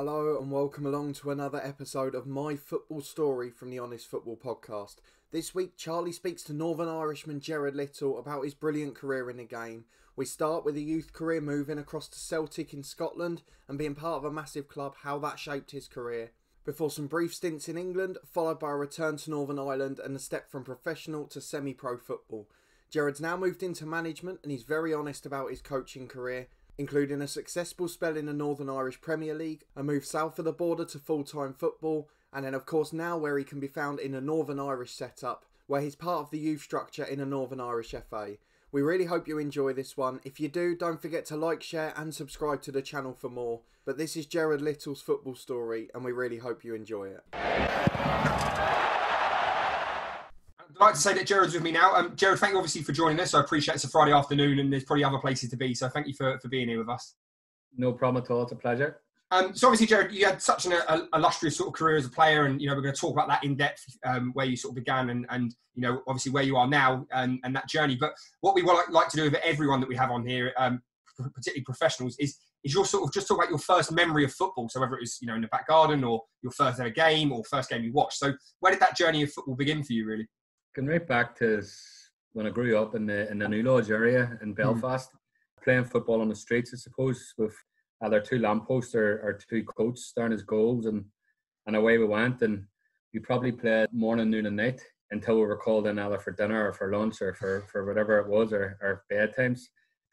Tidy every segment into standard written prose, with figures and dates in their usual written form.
Hello and welcome along to another episode of My Football Story from the Honest Football Podcast. This week, Charlie speaks to Northern Irishman Gerard Lyttle about his brilliant career in the game. We start with a youth career moving across to Celtic in Scotland and being part of a massive club, how that shaped his career. Before some brief stints in England, followed by a return to Northern Ireland and a step from professional to semi-pro football. Gerard's now moved into management and he's very honest about his coaching career, including a successful spell in the Northern Irish Premier League, a move south of the border to full-time football, and then of course now where he can be found in a Northern Irish setup, where he's part of the youth structure in a Northern Irish FA. We really hope you enjoy this one. If you do, don't forget to like, share and subscribe to the channel for more. But this is Gerard Lyttle's football story and we really hope you enjoy it. I'd like to say that Gerard's with me now. Gerard, thank you obviously for joining us. I appreciate it's a Friday afternoon and there's probably other places to be. So thank you for being here with us. No problem at all. It's a pleasure. So obviously, Gerard, you had such an illustrious sort of career as a player, and we're going to talk about that in depth, where you sort of began and obviously where you are now and that journey. But what we would like to do with everyone that we have on here, particularly professionals, is your sort of just talk about your first memory of football. So whether it was in the back garden or your first ever game or first game you watched. So where did that journey of football begin for you, really? Going right back to when I grew up in the New Lodge area in Belfast, playing football on the streets, I suppose, with either two lampposts or two coats staring as goals, and away we went. And we probably played morning, noon and night until we were called in either for dinner or for lunch or for whatever it was, or bedtimes.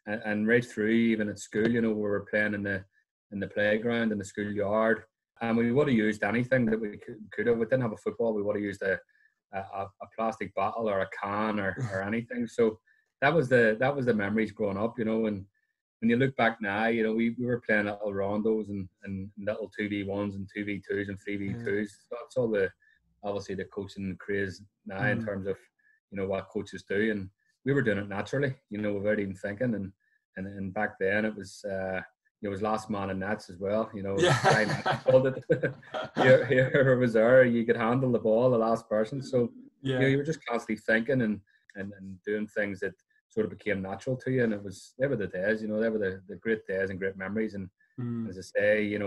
And right through, even at school, we were playing in the playground, in the schoolyard. And we would have used anything that we could have. We didn't have a football. We would have used a plastic bottle or a can or anything. So that was the memories growing up, and when you look back now, we were playing little rondos and little 2v1s and 2v2s and 3v2s. So that's all obviously the coaching craze now in terms of, what coaches do. And we were doing it naturally, without even thinking. And back then it was, it was last man in nets as well, Whoever was there, you could handle the ball, the last person. So you were just constantly thinking and doing things that sort of became natural to you. And they were the days, they were the great days and great memories. And as I say,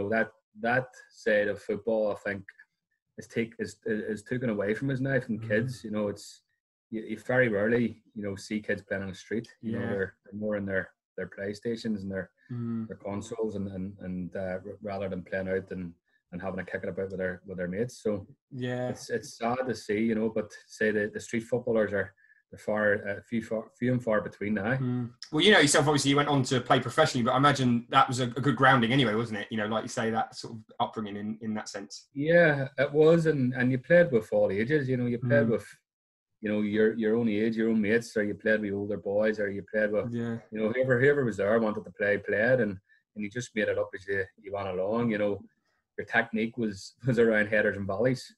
that side of football, I think, is taken away from us now from kids. You very rarely, see kids playing on the street. They're more in their PlayStations and their consoles and rather than playing out and having a kick it about with their mates. So it's sad to see, but say the street footballers are few and far between now. Well, yourself, obviously you went on to play professionally, but I imagine that was a good grounding anyway, wasn't it? Like you say, that sort of upbringing in that sense. Yeah, it was, and you played with all ages, you played with your own age, your own mates, or you played with older boys, or you played with whoever was there wanted to play, played, and you just made it up as you went along. Your technique was around headers and volleys.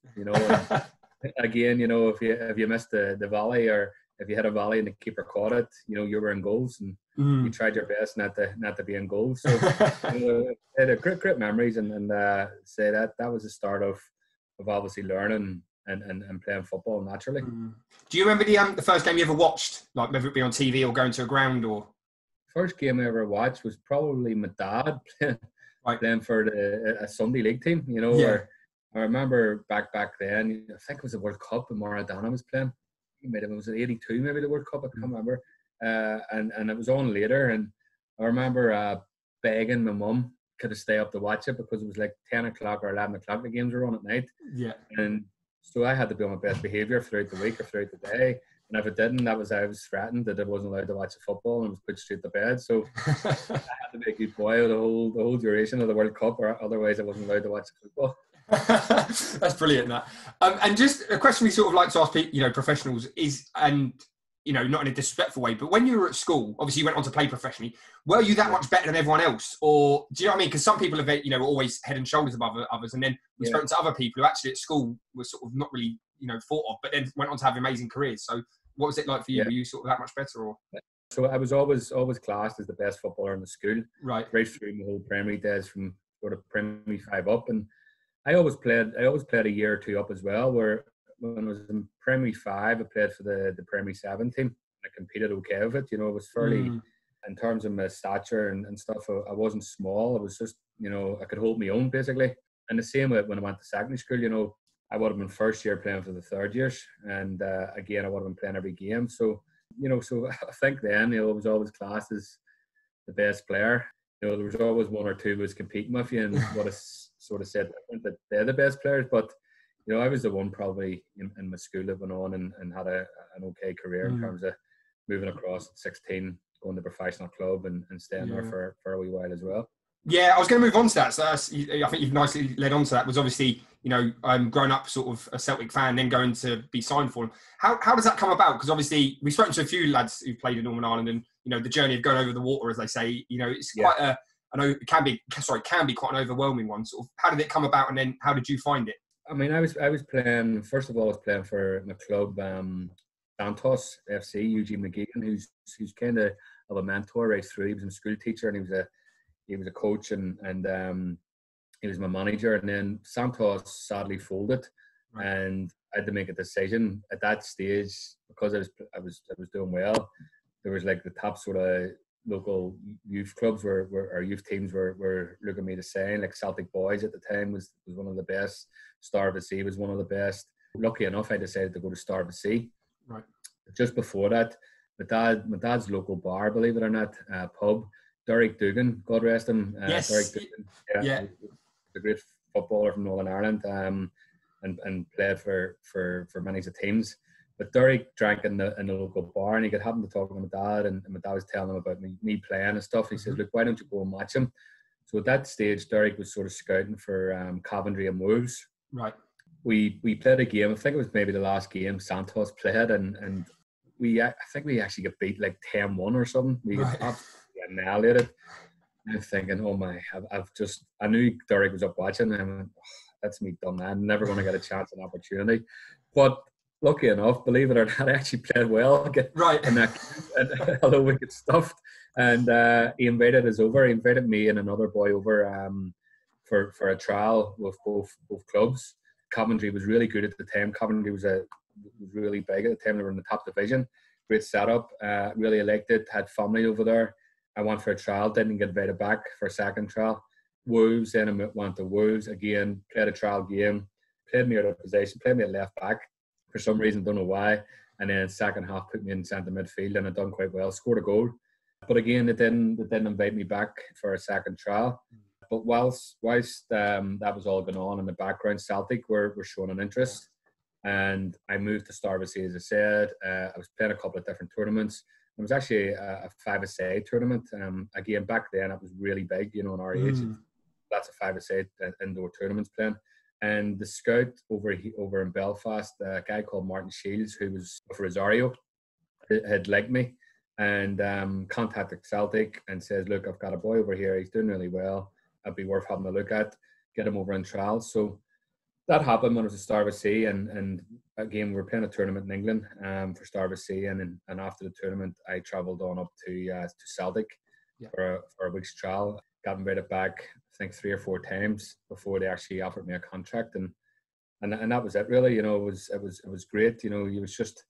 Again, if you missed the volley, or if you had a volley and the keeper caught it, you were in goals, and you tried your best not to be in goals. So it great memories, and say that was the start of obviously learning. And playing football naturally. Do you remember the first game you ever watched? Like whether it be on TV or going to a ground or? First game I ever watched was probably my dad playing for a Sunday league team. I remember back then, I think it was the World Cup and Maradona was playing. It was 82 maybe the World Cup, I can't remember. And it was on later, and I remember begging my mum could I stay up to watch it because it was like 10 o'clock or 11 o'clock the games were on at night. Yeah. And so I had to be on my best behaviour throughout the week or throughout the day. And if I didn't, I was threatened that I wasn't allowed to watch the football and was put straight to bed. So I had to be a good boy the whole duration of the World Cup, or otherwise I wasn't allowed to watch the football. That's brilliant, that. And just a question we sort of like to ask professionals is, and not in a disrespectful way, but when you were at school, obviously you went on to play professionally, were you that much better than everyone else? Or do you know what I mean? Because some people have, always head and shoulders above others. And then we spoke to other people who actually at school were sort of not really, thought of, but then went on to have amazing careers. So what was it like for you? Were you sort of that much better? Or? So I was always classed as the best footballer in the school. Right through my whole primary days from sort of primary 5 up. And I always played a year or two up as well, where when I was in primary 5, I played for the primary 7 team. I competed okay with it. It was fairly in terms of my stature and stuff, I wasn't small. I was just, I could hold my own basically. And the same when I went to secondary school, I would have been first year playing for the third years. And again, I would have been playing every game. So, so I think then, I was always classed as the best player. There was always one or two who was competing with you, and what I sort of said that they're the best players. But, I was the one probably in my school that went on and had an okay career in terms of moving across at 16, going to a professional club and staying there for a wee while as well. Yeah, I was going to move on to that. So I think you've nicely led on to that. Was obviously, growing up sort of a Celtic fan, then going to be signed for them. How does that come about? Because obviously we've spoken to a few lads who played in Northern Ireland, and the journey of going over the water, as they say, it's quite it can be quite an overwhelming one. Sort of, how did it come about, and then how did you find it? I mean, I was playing. First of all, I was playing for my club, Santos FC, Eugene McGeegan, who's kind of a mentor right through. He was a school teacher, and he was a coach and he was my manager. And then Santos sadly folded, and I had to make a decision at that stage because I was doing well. There was like the top sort of local youth clubs where our youth teams were looking at me to sign. Like Celtic Boys at the time was one of the best. Star of the Sea was one of the best. Lucky enough, I decided to go to Star of the Sea. Right. Just before that, my dad's local bar, believe it or not, pub. Derek Dougan, God rest him. Yes. Derek Dougan, the great footballer from Northern Ireland, and played for many of the teams. But Derek drank in the local bar, and he got happened to talk to my dad, and my dad was telling him about me playing and stuff. He says, "Look, why don't you go and watch him?" So at that stage, Derek was sort of scouting for Coventry and Wolves. Right. We played a game. I think it was maybe the last game Santos played, and I think we actually got beat like 10-1 or something. We got annihilated. I'm thinking, oh my, I knew Derek was up watching, and I went, oh, that's me done. I'm never going to get a chance and opportunity. But lucky enough, believe it or not, I actually played well. Right. And although we get stuffed, and he invited us over. He invited me and another boy over for a trial with both clubs. Coventry was really good at the time. Coventry was really big at the time. They were in the top division. Great setup. Really elected. Had family over there. I went for a trial, didn't get invited back for a second trial. Wolves, then I went to Wolves again, played a trial game, played me out of possession, played me at left back for some reason, don't know why. And then second half put me in centre midfield, and I done quite well, scored a goal. But again, they didn't invite me back for a second trial. But whilst that was all going on in the background, Celtic were showing an interest. And I moved to Star of the Sea, as I said. I was playing a couple of different tournaments. It was actually a 5SA tournament. Again, back then it was really big, in our age. That's a 5SA indoor tournaments playing. And the scout over in Belfast, a guy called Martin Shields, who was with Rosario, had liked me and contacted Celtic and says, "Look, I've got a boy over here. He's doing really well. I'd be worth having a look at. Get him over in trials." So that happened when I was at Star of the Sea, and again, we were playing a tournament in England for Star of the Sea, and after the tournament, I travelled on up to Celtic for a week's trial. Got invited back, I think 3 or 4 times before they actually offered me a contract, and that was it really. It was great. It was just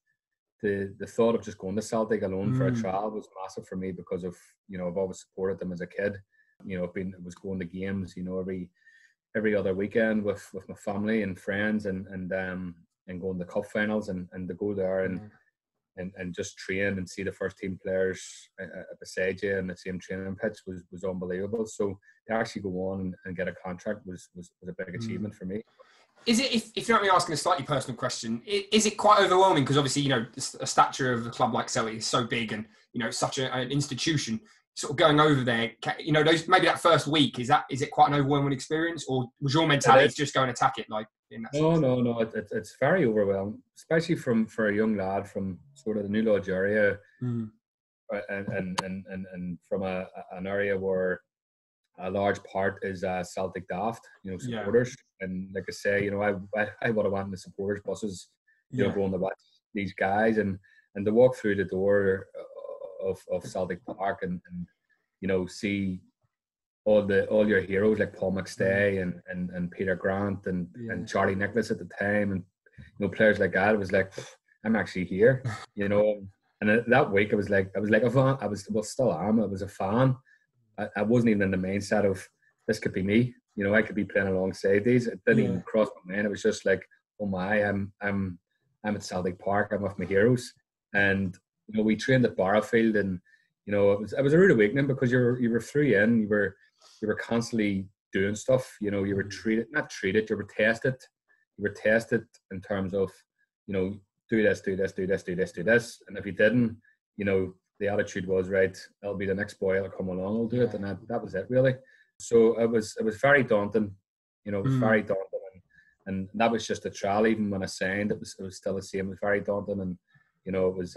the thought of just going to Celtic alone for a trial was massive for me because of I've always supported them as a kid. It was going to games. Every other weekend with my family and friends and going to cup finals and to go there and just train and see the first team players beside you in the same training pitch was unbelievable. So to actually go on and get a contract was a big achievement for me. Is it, if you're not really asking a slightly personal question, is it quite overwhelming? Because obviously, a stature of a club like Celtic is so big and, such an institution. Sort of going over there, those maybe that first week, is it quite an overwhelming experience, or was your mentality to just go and attack it like in that sense? No. It's very overwhelming, especially for a young lad from sort of the New Lodge area, and from an area where a large part is Celtic daft, supporters. Yeah. And like I say, I would have went in the supporters buses, going to watch these guys and to walk through the door of Celtic Park and see all your heroes like Paul McStay and Peter Grant and Charlie Nicholas at the time, and players like that. It was like, I'm actually here. And that week I was like a fan. I was a fan. I wasn't even in the mindset of this could be me. You know, I could be playing alongside these. It didn't even cross my mind. It was just like, oh my, I'm at Celtic Park. I'm with my heroes. And you know, we trained at Barrowfield, and you know, it was a rude awakening because you were through in. You were constantly doing stuff. You know, you were tested. You were tested in terms of, you know, do this. And if you didn't, you know, the attitude was, right, I'll be the next boy, I'll come along, I'll do it. And that was it, really. So it was very daunting, you know, very daunting. And that was just a trial. Even when I signed, it was still the same. It was very daunting. And, you know, it was,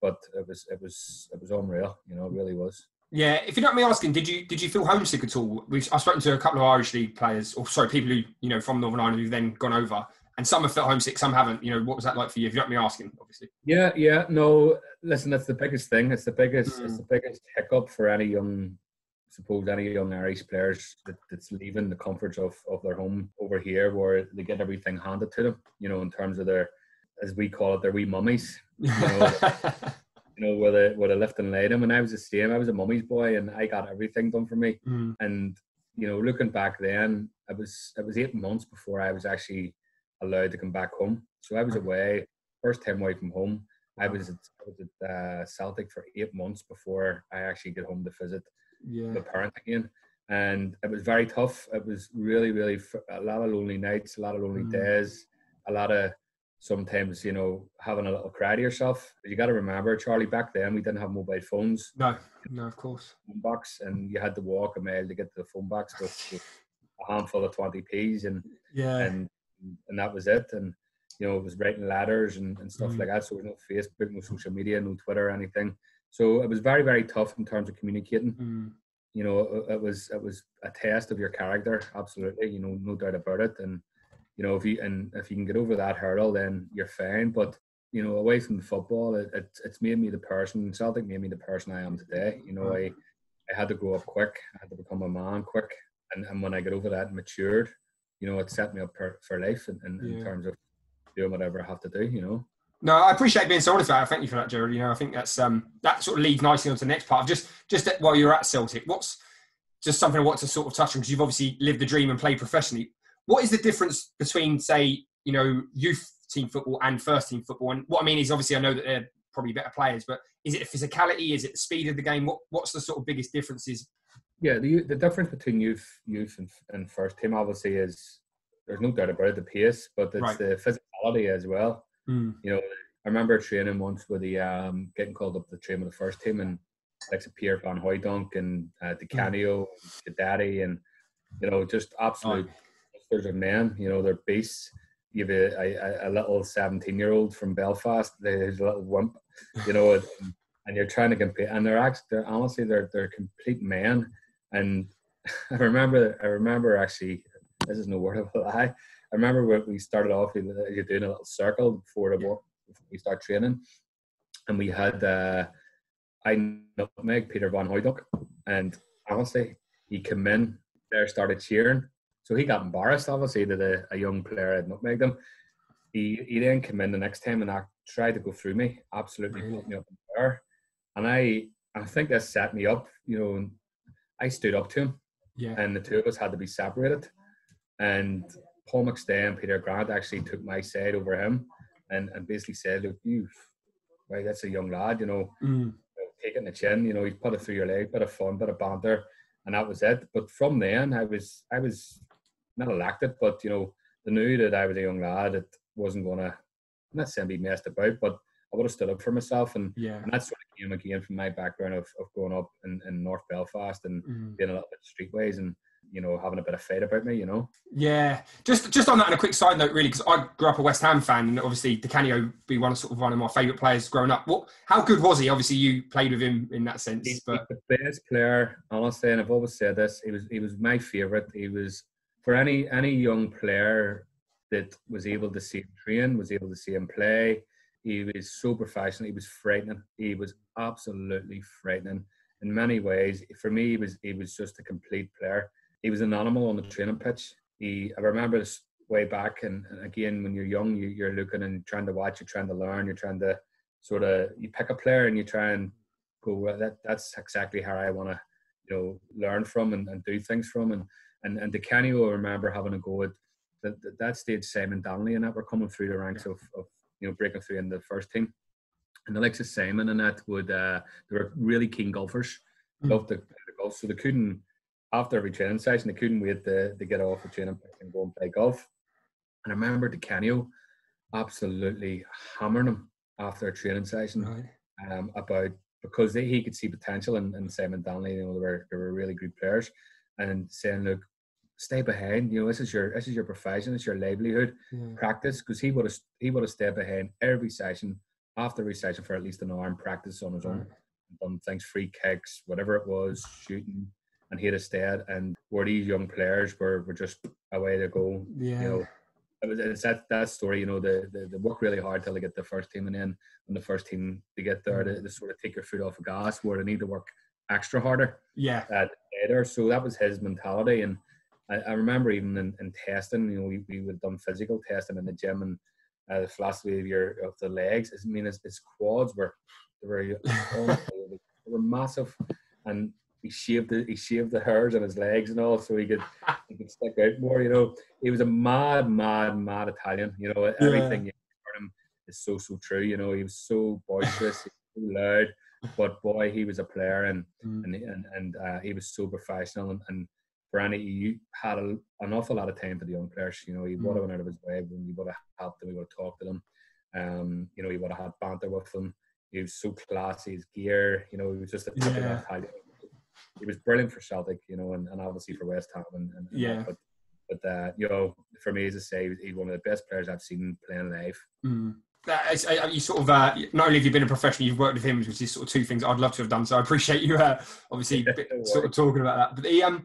but it was unreal, you know, it really was. Yeah. If you don't mind me asking, did you feel homesick at all? I've spoken to a couple of Irish League players, people who, you know, from Northern Ireland who've then gone over. And some have felt homesick, some haven't. You know, what was that like for you? If you don't mind me asking, obviously. Yeah. No, listen, that's the biggest thing. It's the biggest hiccup for any young Irish players that's leaving the comforts of their home over here, where they get everything handed to them, you know, in terms of their, as we call it, their wee mummies. You know, where they lift and lay them. And I was the same. I was a mummy's boy, and I got everything done for me. And, you know, looking back then, it was 8 months before I was actually allowed to come back home. So I was away, first time away from home. I was at Celtic for 8 months before I actually get home to visit the parent again. And it was very tough. It was really, really a lot of lonely nights, a lot of lonely days, a lot of sometimes, you know, having a little cry to yourself. But you got to remember, Charlie, back then we didn't have mobile phones. No, of course. Phone box, and you had to walk a mile to get to the phone box with a handful of 20p's and that was it. And you know, it was writing letters and stuff like that. So there was no Facebook, no social media, no Twitter, anything. So it was very, very tough in terms of communicating. You know, it was a test of your character, absolutely. You know, no doubt about it. And you know, if you can get over that hurdle, then you're fine. But you know, away from football, it's made me the person. Celtic made me the person I am today. You know, I had to grow up quick. I had to become a man quick. And when I got over that and matured, you know, it set me up for life in terms of doing whatever I have to do, you know. No, I appreciate being so honest about it. Thank you for that, Gerard. You know, I think that's that sort of leads nicely on to the next part. Just while you're at Celtic, what's just something I want to sort of touch on, because you've obviously lived the dream and played professionally. What is the difference between, say, you know, youth team football and first team football? And what I mean is, obviously, I know that they're probably better players, but is it the physicality? Is it the speed of the game? What's the sort of biggest differences? Yeah, the difference between youth and first team obviously is, there's no doubt about it, the pace, but it's the physicality as well. You know, I remember training once with the getting called up to train with the first team, and like Pierre van Hooijdonk and Di Canio, Daddy, and you know, just absolute monsters of men. You know, they're beasts. You have a little 17-year-old from Belfast, who's a little wimp. You know, and you're trying to compete, and they're honestly they're complete men. And I remember actually, this is no word of a lie, I remember when we started off, you're doing a little circle before we start training. And we had, I nutmeg Peter van Hooijdonk. And honestly, he came in, there started cheering. So he got embarrassed, obviously, that a young player had nutmegged him. He then came in the next time and tried to go through me, absolutely put me up in the air. And I think that set me up, you know. I stood up to him, and the two of us had to be separated. And Paul McStay and Peter Grant actually took my side over him, and basically said, "Look, right, that's a young lad, you know, taking the chin, you know, he's put it through your leg, bit of fun, bit of banter," and that was it. But from then, I was not elected, but you know, they knew that I was a young lad. It wasn't gonna, not saying be messed about, but I would have stood up for myself, and that sort of came again from my background of growing up in North Belfast and being a little bit streetwise, and you know, having a bit of fight about me, you know. Yeah, just on that, on a quick side note, really, because I grew up a West Ham fan, and obviously Di Canio be one of my favourite players growing up. How good was he? Obviously, you played with him in that sense. He's the best player, honestly, and I've always said this. He was my favourite. He was, for any young player that was able to see him train, was able to see him play. He was so professional. He was frightening. He was absolutely frightening in many ways. For me, he was just a complete player. He was an animal on the training pitch. I remember this way back, and again, when you're young, you're looking and trying to watch, you're trying to learn, you're trying to sort of, you pick a player and you try and go, well, that's exactly how I want to, you know, learn from and do things from. And Di Canio, I remember having a go at that stage, Simon Danley and that were coming through the ranks of you know, breaking through in the first team. And the likes of Simon and that would, they were really keen golfers, loved the golf. So they couldn't, after every training session, they couldn't wait to get off the training and go and play golf. And I remember Di Canio absolutely hammering him after a training session, right, about, because he could see potential in Simon Danley. You know, they were really good players, and saying, look, stay behind. You know, this is your profession. It's your livelihood. Yeah. Practice, because he would have stayed behind every session, after every session, for at least an hour and practice on his own, done things, free kicks, whatever it was, shooting, and he'd have stayed. And where these young players were just away to go. Yeah. You know, it's that story. You know, they work really hard till they get the first team, and then when the first team they get there, they sort of take your foot off the gas, where they need to work extra harder. Yeah. Later, so that was his mentality. And I remember even in testing, you know, we would have done physical testing in the gym, and the philosophy of the legs. I mean, his quads were massive, and he shaved the hairs on his legs and all, so he could stick out more. You know, he was a mad Italian. You know, everything you heard him is so true. You know, he was so boisterous, he was so loud, but boy, he was a player, and he was so professional, and Brandy, you had an awful lot of time for the young players. You know, he would have went out of his way, and he would have helped them, he would have talked to them. You know, he would have had banter with them. He was so classy, his gear. You know, he was just a type of Italian. He was brilliant for Celtic, you know, and obviously for West Ham. But you know, for me, as I say, he's one of the best players I've seen playing live. Mm. You sort of, not only have you been a professional, you've worked with him, which is sort of two things I'd love to have done. So I appreciate you, obviously, sort of talking about that. But the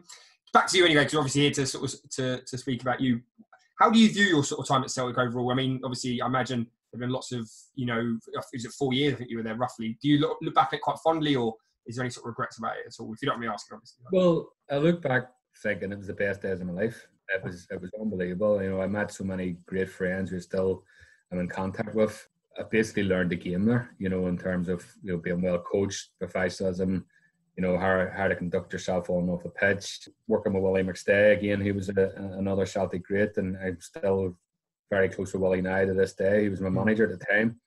back to you anyway, because obviously here to sort of to speak about you. How do you view your sort of time at Celtic overall? I mean, obviously, I imagine there've been lots of, you know, is it 4 years? I think you were there roughly. Do you look back at it quite fondly, or is there any sort of regrets about it at all? If you don't mind me asking, obviously. Well, I look back thinking it was the best days of my life. It was unbelievable. You know, I met so many great friends who still I'm in contact with. I basically learned the game there. You know, in terms of, you know, being well coached, professionalism. You know, how to conduct yourself on and off the pitch. Working with Willie McStay again, he was another Celtic great, and I'm still very close with Willie now to this day. He was my manager at the time.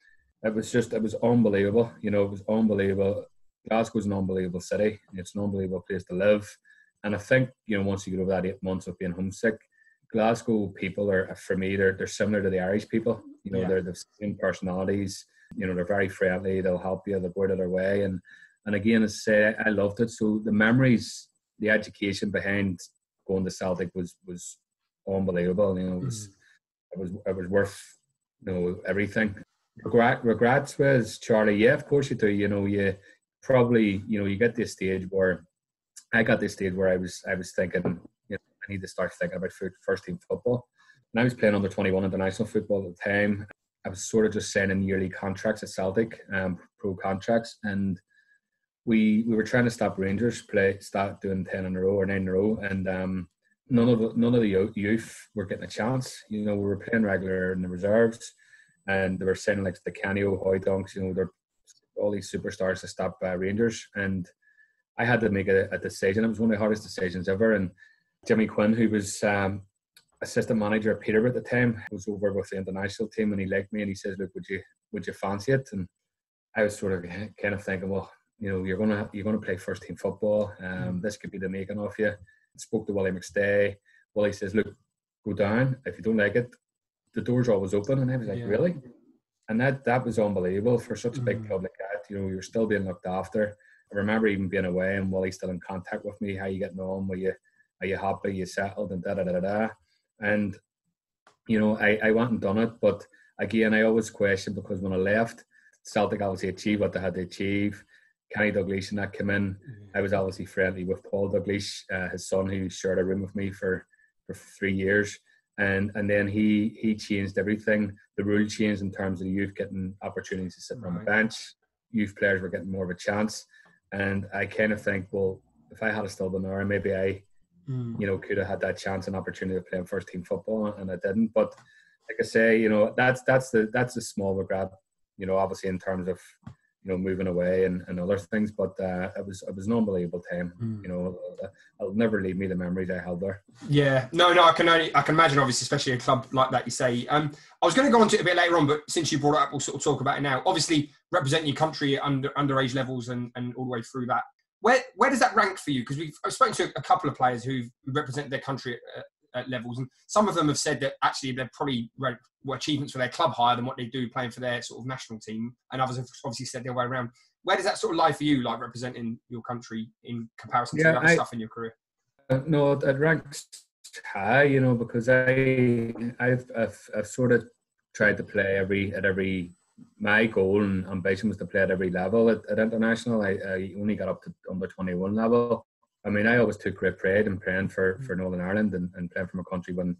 It was unbelievable. You know, it was unbelievable. Glasgow's an unbelievable city. It's an unbelievable place to live. And I think, you know, once you get over that 8 months of being homesick, Glasgow people are, for me, they're similar to the Irish people. You know, they're the same personalities. You know, they're very friendly. They'll help you. They'll go out of their way. And again, as I say, I loved it. So the memories, the education behind going to Celtic was unbelievable. You know, it was worth, you know, everything. Regrets was, Charlie, yeah, of course you do. You know, you probably, you know, you get this stage where I was thinking, you know, I need to start thinking about first team football. And I was playing under 21 international football at the time. I was sort of just signing yearly contracts at Celtic, pro contracts, and we were trying to stop Rangers start doing 10 in a row or 9 in a row, and none of the youth were getting a chance. You know, we were playing regular in the reserves, and they were signing like Di Canio, Hooijdonk, you know, they're all these superstars to stop Rangers, and I had to make a decision. It was one of the hardest decisions ever, and Jimmy Quinn, who was assistant manager at Peterborough at the time, was over with the international team, and he liked me, and he says, look, would you fancy it? And I was sort of kind of thinking, well, you know, you're gonna play first team football. This could be the making of you. I spoke to Willie McStay. Willie says, "Look, go down. If you don't like it, the door's always open." And I was like, "Really?" And that was unbelievable for such a big club like that. You know, you're still being looked after. I remember even being away, and Willie's still in contact with me. How you getting on? Are you happy? Are you settled? And da da da. And you know, I went and done it, but again, I always questioned, because when I left, Celtic obviously achieved what they had to achieve. Kenny Dalglish and that came in. I was obviously friendly with Paul Dalglish, his son, who shared a room with me for 3 years, and then he changed everything. The rule changed in terms of the youth getting opportunities to sit on the bench. Youth players were getting more of a chance, and I kind of think, well, if I had still been there, maybe I, you know, could have had that chance and opportunity to play in first team football, and I didn't. But like I say, you know, that's the small regret you know, obviously in terms of, you know, moving away and other things, but it was an unbelievable time. Mm. You know, it'll never leave me the memories I held there. Yeah, no, I can imagine, obviously, especially a club like that. You say, I was going to go on to it a bit later on, but since you brought it up, we'll sort of talk about it now. Obviously, representing your country at underage levels and all the way through that. Where does that rank for you? Because I've spoken to a couple of players who represent their country at levels, and some of them have said that actually they're probably were achievements for their club higher than what they do playing for their sort of national team, and others have obviously said their way around. Where does that sort of lie for you, like representing your country in comparison to other stuff in your career? No, it ranks high, you know, because I've sort of tried to play my goal and ambition was to play at every level at international. I only got up to under 21 level. I mean, I always took great pride in playing for Northern Ireland and playing for my country when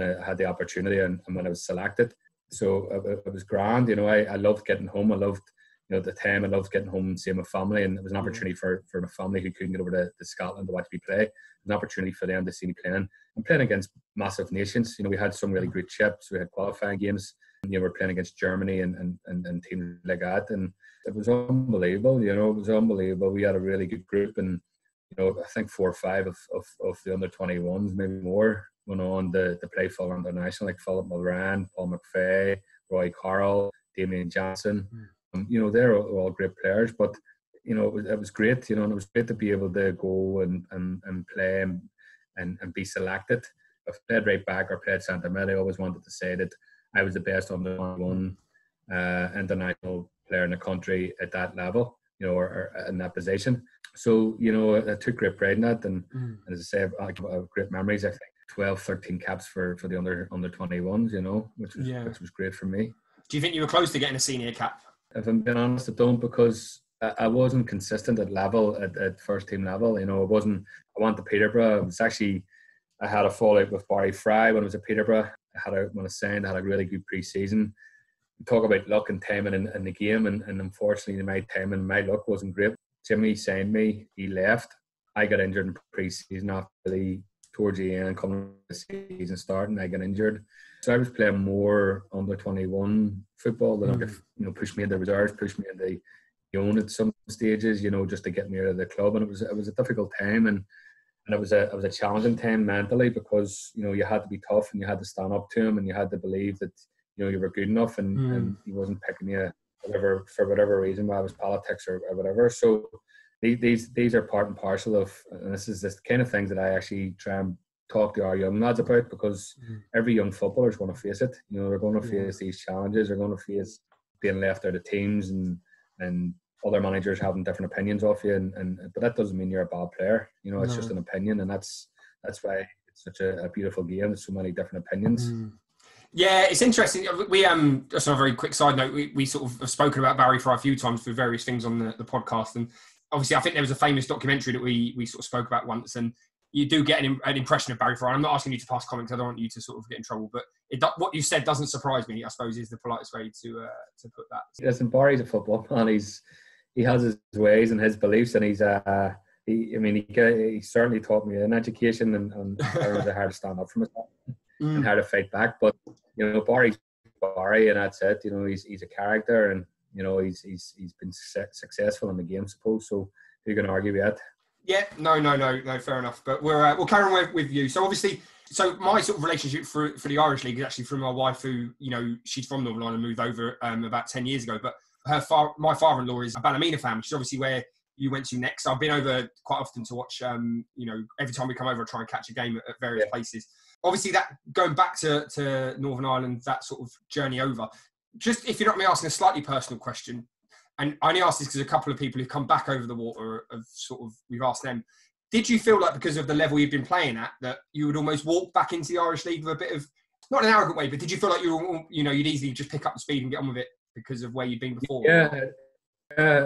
I had the opportunity and when I was selected. So it was grand, you know. I loved getting home. I loved, you know, the time. I loved getting home and seeing my family, and it was an opportunity for my family who couldn't get over to Scotland to watch me play. An opportunity for them to see me playing and playing against massive nations. You know, we had some really great chips. We had qualifying games. You know, we're playing against Germany and teams like that, and it was unbelievable. You know, it was unbelievable. We had a really good group, and you know, I think 4 or 5 of the under 21s, maybe more, went on to play full international, like Philip Mulran, Paul McStay, Roy Carroll, Damien Johnson. You know, they're all great players, but you know, it was great. You know, and it was great to be able to go and play and be selected. I've played right back or played centre mid. I always wanted to say that I was the best under-21 international player in the country at that level, you know, or in that position. So, you know, I took great pride in that. And as I say, I have great memories. I think 12, 13 caps for the under 21s, you know, which was great for me. Do you think you were close to getting a senior cap? If I'm being honest, I don't, because I wasn't consistent at level, at first team level. You know, I went to Peterborough. I had a fallout with Barry Fry when I was at Peterborough. I had a really good pre-season. We talk about luck and timing in the game, and unfortunately my timing and my luck wasn't great. Jimmy signed me, he left. I got injured in pre-season after towards the end, coming the season starting, I got injured. So I was playing more under 21 football than you know, pushed me into reserves, pushed me into the own at some stages, you know, just to get me out of the club. And it was a difficult time, and it was a challenging time mentally, because, you know, you had to be tough and you had to stand up to him and you had to believe that, you know, you were good enough and he wasn't picking you for whatever reason, whether it was politics or whatever. So these are part and parcel of, and this kind of things that I actually try and talk to our young lads about, because every young footballer is going to face it. You know, they're going to face these challenges. They're going to face being left out of teams and other managers having different opinions of you, but that doesn't mean you're a bad player. You know, it's just an opinion, and that's why it's such a beautiful game. There's so many different opinions. Yeah, it's interesting. We just on a very quick side note, we sort of have spoken about Barry Fry a few times through various things on the podcast, and obviously I think there was a famous documentary that we sort of spoke about once, and you do get an impression of Barry Fry. I'm not asking you to pass comments. I don't want you to sort of get in trouble. But what you said doesn't surprise me, I suppose, is the politest way to put that. Listen, Barry's a football man. He has his ways and his beliefs, and he certainly taught me in education and how to stand up for myself and how to fight back. But, you know, Barry's Barry, and that's it. You know, he's a character, and, you know, he's been successful in the game, I suppose. So who can argue with that? Yeah, no, fair enough. But we'll carry on with you. So obviously, my sort of relationship for the Irish League is actually through my wife, who, you know, she's from Northern Ireland and moved over about 10 years ago. But my father-in-law is a Ballymena fan, which is obviously where you went to next. I've been over quite often to watch, you know, every time we come over, I try and catch a game at various places. Obviously, that going back to Northern Ireland, that sort of journey over. Just, if you're not me asking a slightly personal question, and I only asked this because a couple of people who've come back over the water have sort of, we've asked them, did you feel like, because of the level you've been playing at, that you would almost walk back into the Irish League with a bit of, not in an arrogant way, but did you feel like you'd easily just pick up the speed and get on with it because of where you've been before? Yeah,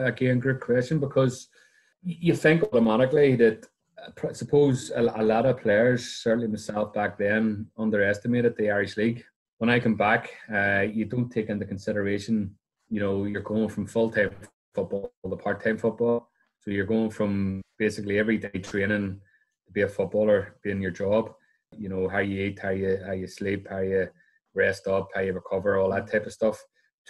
again, great question, because you think automatically that, I suppose a lot of players, certainly myself back then, underestimated the Irish League. When I come back, you don't take into consideration, you know, you're going from full-time football to part-time football. So you're going from basically everyday training to be a footballer, being your job. You know, how you eat, how you sleep, how you rest up, how you recover, all that type of stuff,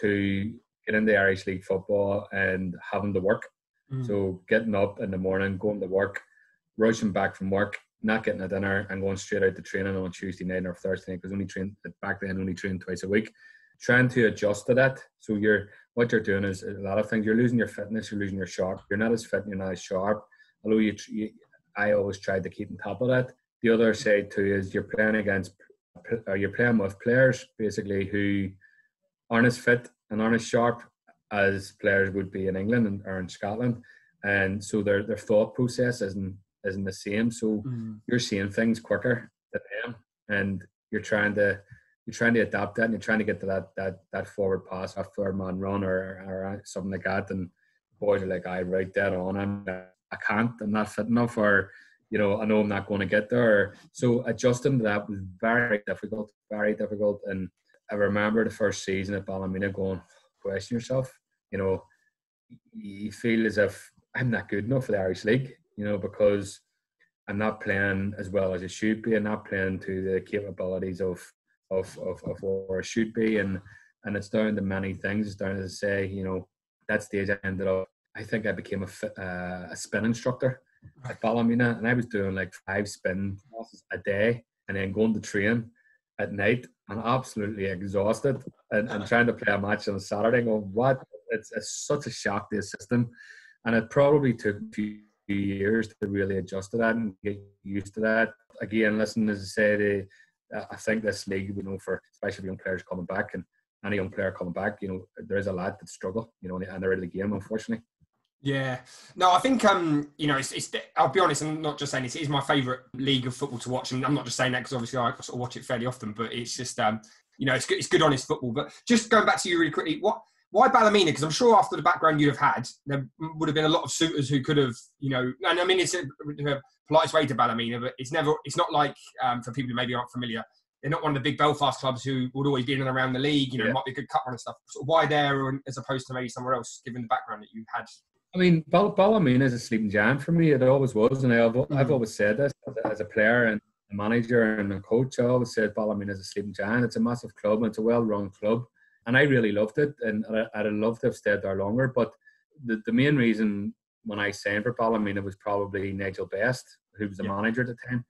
to get into Irish League football and having to work. So getting up in the morning, going to work, rushing back from work, not getting a dinner and going straight out to training on Tuesday night or Thursday night, because back then only trained twice a week. Trying to adjust to that. So what you're doing is a lot of things. You're losing your fitness, you're losing your sharp. You're not as fit and you're not as sharp. Although I always tried to keep on top of that. The other side too is you're playing with players basically who aren't as fit and aren't as sharp as players would be in England or in Scotland, and so their thought process isn't the same. So you're seeing things quicker than them, and you're trying to adapt that, and you're trying to get to that forward pass, that third man run, or something like that. And boys are like, "I write that on, I can't. I'm not fit enough, or I know I'm not going to get there." So adjusting to that was very difficult. And I remember the first season at Ballymena going, question yourself. You feel as if I'm not good enough for the Irish League, because I'm not playing as well as I should be. I'm not playing to the capabilities of where I should be. And it's down to many things. It's down to say, that stage I ended up, I think I became a spin instructor at Ballymena, and I was doing like 5 spin classes a day and then going to train at night and absolutely exhausted and trying to play a match on a Saturday. It's such a shock to the system, and it probably took a few years to really adjust to that and get used to that. Again, listen, as I say, I think this league, for especially young players coming back, and any young player coming back, there is a lot that struggle, and they're in the game, unfortunately. Yeah. No, I think, it's I'll be honest, I'm not just saying this, it is my favourite league of football to watch. And I'm not just saying that because obviously I sort of watch it fairly often, but it's just, it's good, honest football. But just going back to you really quickly, why Ballymena? Because I'm sure after the background you'd have had, there would have been a lot of suitors who could have, and I mean, it's a polite way to Ballymena, but it's not like, for people who maybe aren't familiar, they're not one of the big Belfast clubs who would always be in and around the league, might be a good cup run and stuff. So why there as opposed to maybe somewhere else, given the background that you had? I mean, Ballymena is a sleeping giant for me. It always was, and I've always said this as a player and a manager and a coach. I always said Ballymena is a sleeping giant. It's a massive club, and it's a well-run club, and I really loved it, and I'd have loved to have stayed there longer. But the main reason when I signed for Ballymena was probably Nigel Best, who was the manager at the time.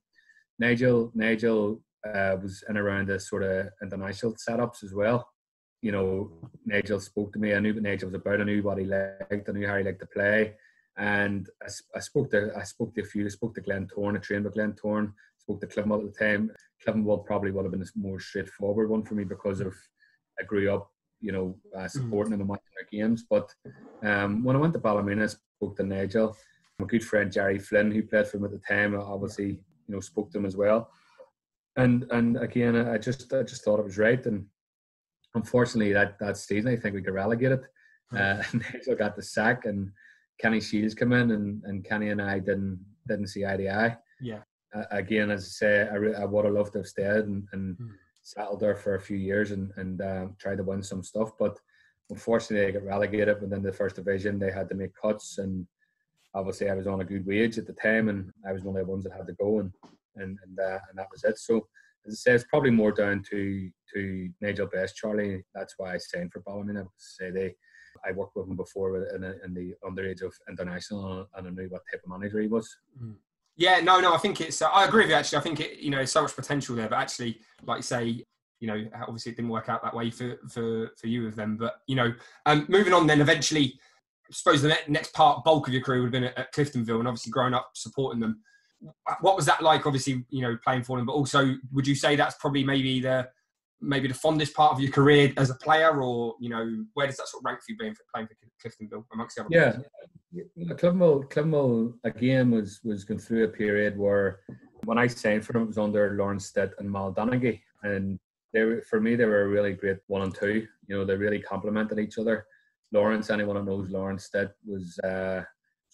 Nigel was in around the sort of international setups as well. Nigel spoke to me. I knew what Nigel was about. I knew what he liked. I knew how he liked to play. And I spoke to a few. I spoke to Glentoran. I trained with Glentoran. I spoke to Cliftonville at the time. Cliftonville probably would have been a more straightforward one for me because of I grew up, supporting them and watching their games. But when I went to Ballymena, I spoke to Nigel. My good friend Jerry Flynn, who played for him at the time, obviously, spoke to him as well. And again, I just thought it was right. And unfortunately, that season, I think we got relegated. Nigel got the sack, and Kenny Shields came in, and Kenny and I didn't see eye to eye. Yeah. Again, as I say, I would have loved to have stayed and settled there for a few years and tried to win some stuff. But unfortunately, I got relegated within the first division. They had to make cuts, and obviously, I was on a good wage at the time, and I was one of the ones that had to go, and that was it. So, as I say, it's probably more down to Nigel Best, Charlie. That's why I signed for Ballymena. I worked with him before in the underage of international, and I knew what type of manager he was. Yeah, no, I think it's. I agree with you. Actually, I think it. There's so much potential there, but actually, like you say, obviously it didn't work out that way for you with them. But moving on then, eventually, I suppose the next bulk of your career would have been at Cliftonville, and obviously growing up supporting them. What was that like? Obviously, playing for them, but also, would you say that's probably maybe the fondest part of your career as a player, or where does that sort of rank for you being playing for Cliftonville amongst the other? Yeah, Cliftonville again was going through a period where when I signed for them, it was under Lawrence Stitt and Mal Donaghy, and they were a really great 1 and 2. They really complemented each other. Lawrence, anyone who knows Lawrence Stitt, was a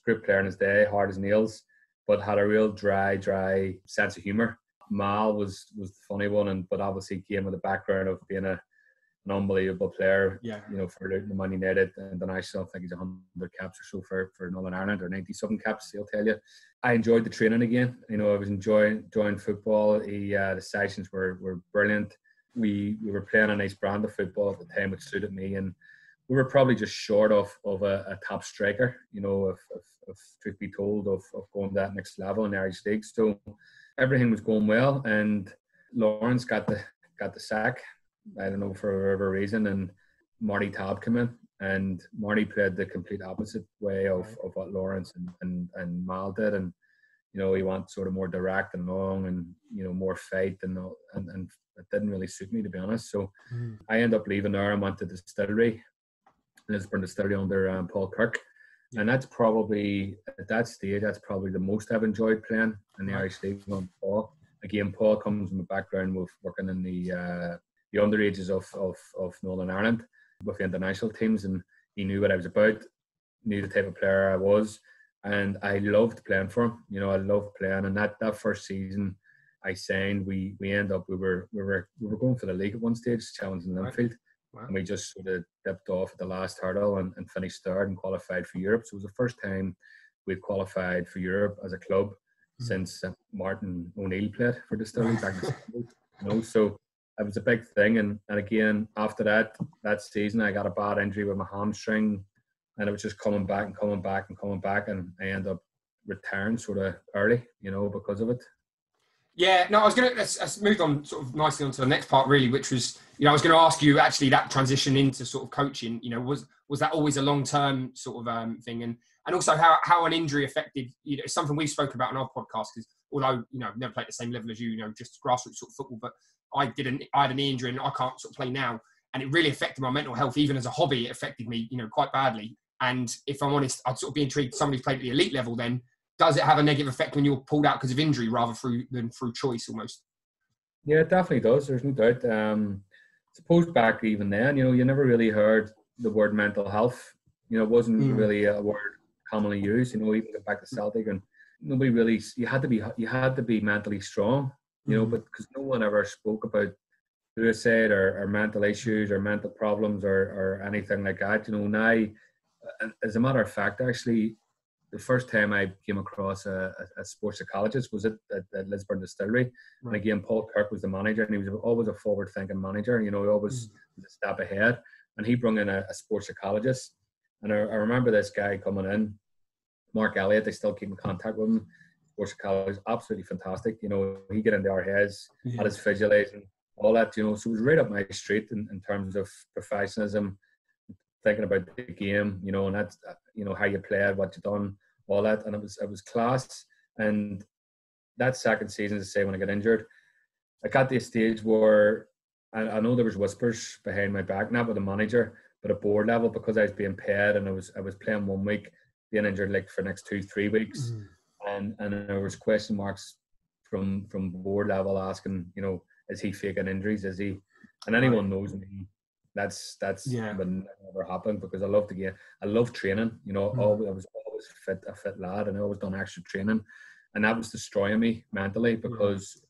great player in his day, hard as nails, but had a real dry sense of humour. Mal was the funny one, but obviously came with a background of being an unbelievable player. Yeah. For the Man United international, I think he's 100 caps or so for Northern Ireland, or 90-something caps, he'll tell you. I enjoyed the training again. I was enjoying football. The sessions were brilliant. We were playing a nice brand of football at the time, which suited me, and we were probably just short of a top striker, you know, if truth be told, of going that next level in Irish League. So everything was going well, and Lawrence got the sack, I don't know, for whatever reason, and Marty Tabb came in, and Marty played the complete opposite way of what Lawrence and Mal did, and you know, he went sort of more direct and long, and you know, more fight, and it didn't really suit me, to be honest. So I ended up leaving there and went to the distillery, Lisburn Distillery, under Paul Kirk. And that's probably, at that stage, that's probably the most I've enjoyed playing in the Irish League on Paul. Again, Paul comes from a background with working in the underages of Northern Ireland with the international teams, and he knew what I was about, knew the type of player I was, and I loved playing for him. You know, I loved playing, and that first season I signed, we were going for the league at one stage, challenging Linfield. Wow. And we just sort of dipped off at the last hurdle and finished third and qualified for Europe. So it was the first time we'd qualified for Europe as a club since Martin O'Neill played for the Stirling back in the So it was a big thing. And again, after that season, I got a bad injury with my hamstring, and it was just coming back. And I ended up retiring sort of early, you know, because of it. Yeah, no, let's move on sort of nicely onto the next part, really, which was, you know, I was going to ask you actually that transition into sort of coaching, you know, was that always a long-term sort of thing? And also how an injury affected, you know, it's something we've spoken about on our podcast, because although, you know, I've never played at the same level as you, you know, just grassroots sort of football, but I had an knee injury and I can't sort of play now. And it really affected my mental health, even as a hobby, it affected me, you know, quite badly. And if I'm honest, I'd sort of be intrigued, somebody's played at the elite level then, does it have a negative effect when you're pulled out because of injury rather than through choice almost? Yeah, it definitely does. There's no doubt. Suppose back even then, you know, you never really heard the word mental health. You know, it wasn't really a word commonly used. You know, even go back to Celtic, and nobody really. You had to be mentally strong. You know, but because no one ever spoke about suicide or mental issues or mental problems or anything like that. You know, now, as a matter of fact, actually, the first time I came across a sports psychologist was at Lisburn Distillery. Right. And again, Paul Kirk was the manager, and he was always a forward-thinking manager. You know, he always was a step ahead. And he brought in a sports psychologist. And I remember this guy coming in, Mark Elliott. They still keep in contact with him. Sports psychologist, absolutely fantastic. You know, he get into our heads, had his visualizing, and all that, you know. So it was right up my street in terms of professionalism, thinking about the game, you know, and that's, you know, how you played, what you done, all that. And it was class. And that second season, as I say, when I got injured, I got to a stage where I know there was whispers behind my back, not with the manager, but at board level, because I was being paid, and I was playing 1 week, being injured like for the next 2-3 weeks. And there was question marks from board level asking, you know, is he faking injuries? Is he? And anyone knows me. That's what never happened, because I love the game. I love training. You know, I was always a fit lad, and I always done extra training, and that was destroying me mentally, because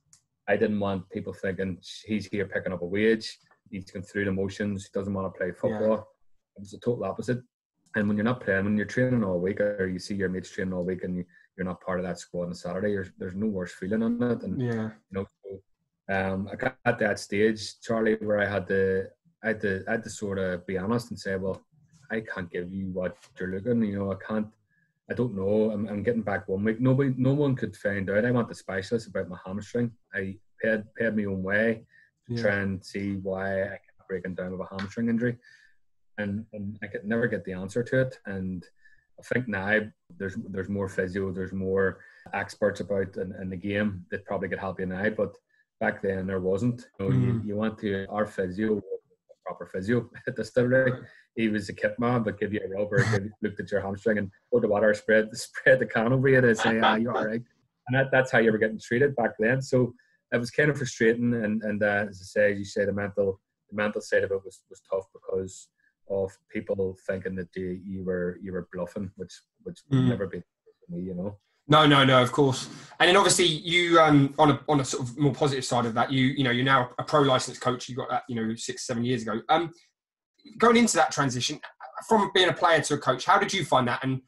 I didn't want people thinking he's here picking up a wage, he's going through the motions, he doesn't want to play football. It was the total opposite. And when you're not playing, when you're training all week, or you see your mates training all week, and you're not part of that squad on Saturday, there's no worse feeling on it. And you know, I got at that stage, Charlie, where I had to sort of be honest and say, well, I can't give you what you're looking. You know, I don't know. I'm getting back 1 week. No one could find out. I went to specialists about my hamstring. I paid my own way to try and see why I kept breaking down with a hamstring injury. And I could never get the answer to it. And I think now there's more physio, there's more experts about in the game that probably could help you now. But back then there wasn't. You know, you went to our physio, proper physio at the distillery. He was a kit man, but give you a rubber, looked at your hamstring and put the water, spread the can over you to say, ah, you're all right. And that's how you were getting treated back then. So it was kind of frustrating. And as I say, as you say, the mental side of it was tough, because of people thinking that you were bluffing, which would never be me, you know. No, of course. And then obviously you, on a sort of more positive side of that, you know, you're now a pro-licensed coach. You got that, you know, 6-7 years ago. Going into that transition from being a player to a coach, how did you find that? And